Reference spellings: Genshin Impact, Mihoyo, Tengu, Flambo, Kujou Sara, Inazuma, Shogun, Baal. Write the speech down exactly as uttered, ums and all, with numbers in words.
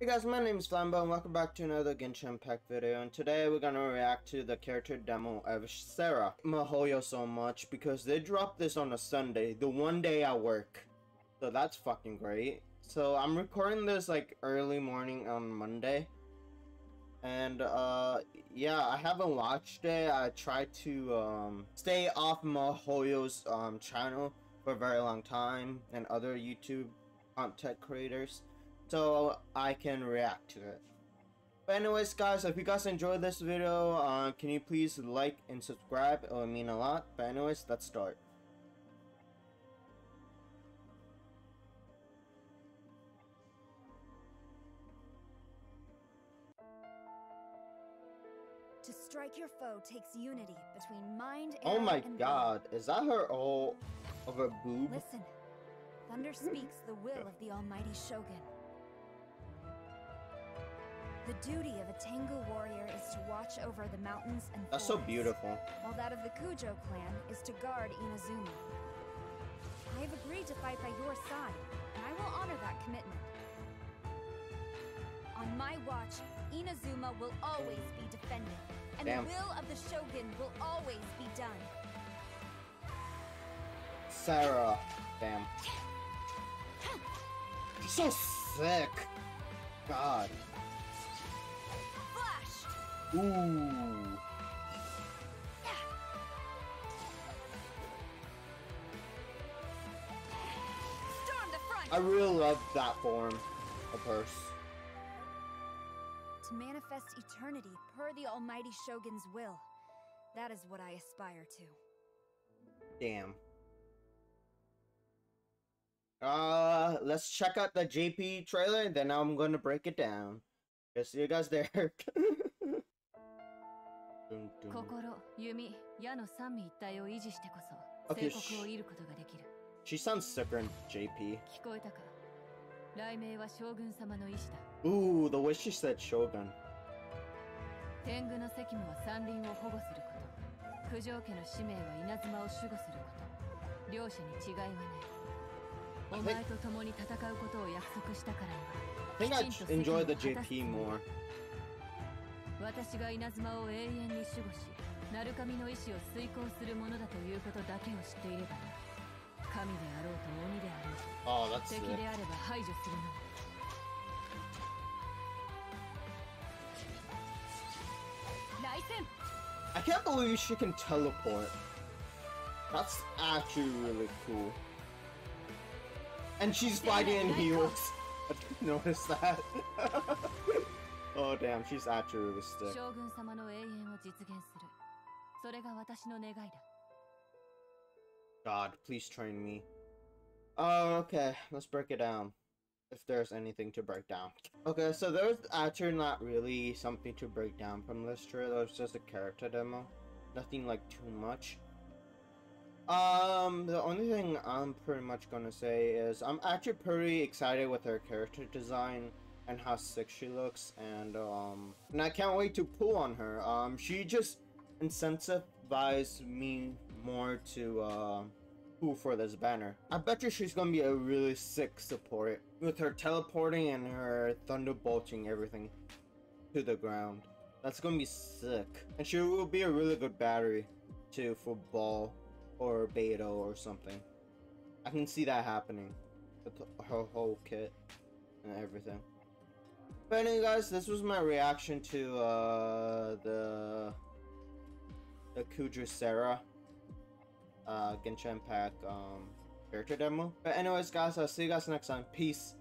Hey guys, my name is Flambo and welcome back to another Genshin Impact video, and today we're gonna react to the character demo of Sara. Mihoyo so much because they dropped this on a Sunday, the one day I work. So that's fucking great. So I'm recording this like early morning on Monday. And uh yeah, I haven't watched it. I tried to um stay off Mihoyo's um channel for a very long time and other YouTube content creators, so I can react to it. But anyways guys, if you guys enjoyed this video, uh, can you please like and subscribe? It would mean a lot. But anyways, let's start. To strike your foe takes unity between mind and oh my and god, mind. Is that her all of a boob? Listen, thunder speaks the will of the almighty Shogun. The duty of a Tengu warrior is to watch over the mountains and that's forests, so beautiful. While that of the Kujou clan is to guard Inazuma. I have agreed to fight by your side, and I will honor that commitment. On my watch, Inazuma will always be defended, and damn, the will of the Shogun will always be done. Sara, damn. She's so sick. God. Ooh. Storm the front. I really love that form of hers. To manifest eternity per the almighty Shogun's will, that is what I aspire to. Damn. Uh, let's check out the J P trailer and then I'm gonna break it down. I'll see you guys there. 心、弓、矢の三位一体を維持してこそ、帝国を得ることができる。She sounds different, J P. 聞こえたか。雷鳴は将軍様の意志だ。Ooh, the way she said Shogun. 天狗の責務は山林を保護すること。九条家の使命は稲妻を守護すること。両者に違いはない。お前と共に戦うことを約束したからには。I think I enjoy the J P more. 私が稲妻を永遠に守護し、鳴神の意志を遂行するものだということだけを知っていれば、神であろうと鬼であろうと、敵であれば排除するの。来戦。I can't believe she can teleport. That's actually really cool. And she's fighting in heels. I didn't notice that. Oh damn, she's actually really sick. God, please train me. Oh, okay, let's break it down. If there's anything to break down. Okay, so there's actually not really something to break down from this trailer. It's just a character demo. Nothing like too much. Um, the only thing I'm pretty much gonna say is I'm actually pretty excited with her character design and how sick she looks, and um and I can't wait to pull on her. Um she just incentivizes me more to uh pull for this banner. I bet you she's gonna be a really sick support with her teleporting and her thunderbolting everything to the ground. That's gonna be sick, and she will be a really good battery too for Baal or Beto or something. I can see that happening with her whole kit and everything. But anyway guys, this was my reaction to uh, the the Kujou Sara uh, Genshin Impact um, character demo. But anyways guys, I'll see you guys next time. Peace!